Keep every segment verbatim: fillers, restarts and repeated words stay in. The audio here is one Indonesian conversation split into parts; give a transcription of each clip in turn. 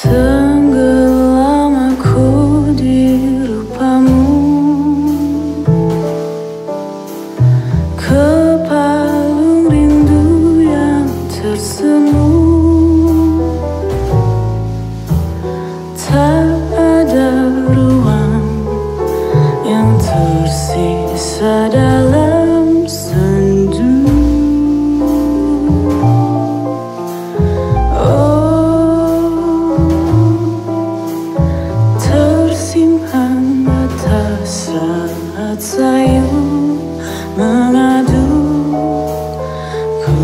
Tenggelam aku di rupamu, kepalung rindu yang tersemu. Tak ada ruang yang tersisa dalam sendu. Saat sayu mengadu, ku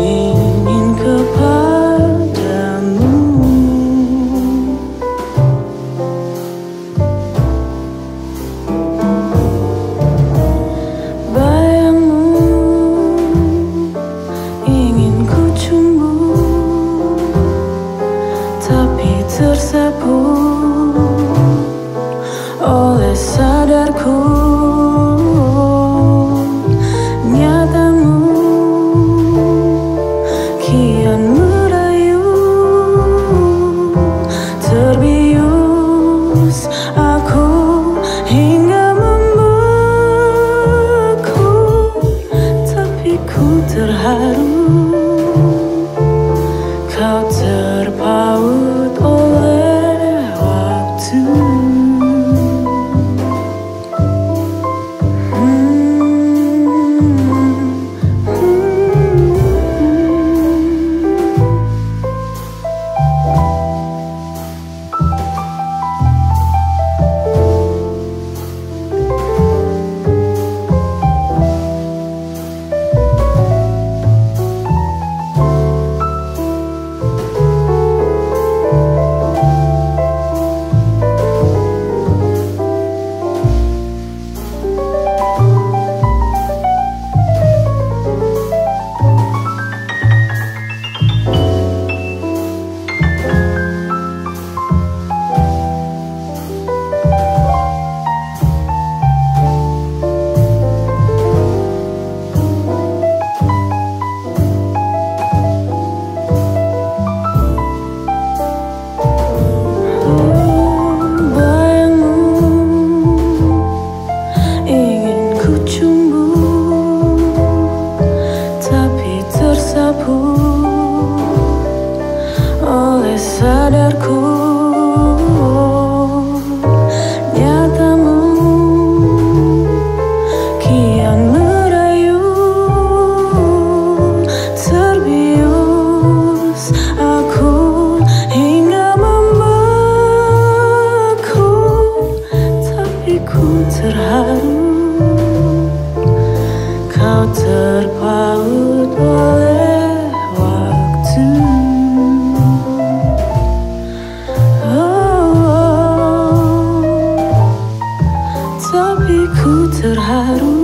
ingin kepadamu. Bayangmu ingin ku cumbu, tapi tersapu oleh sadarku. Kau terpaut oleh waktu. Oleh sadarku, nyatamu kian merayu. Terbius aku hingga membeku, tapi ku terharu kau terpaut oleh. Tapi ku terharu.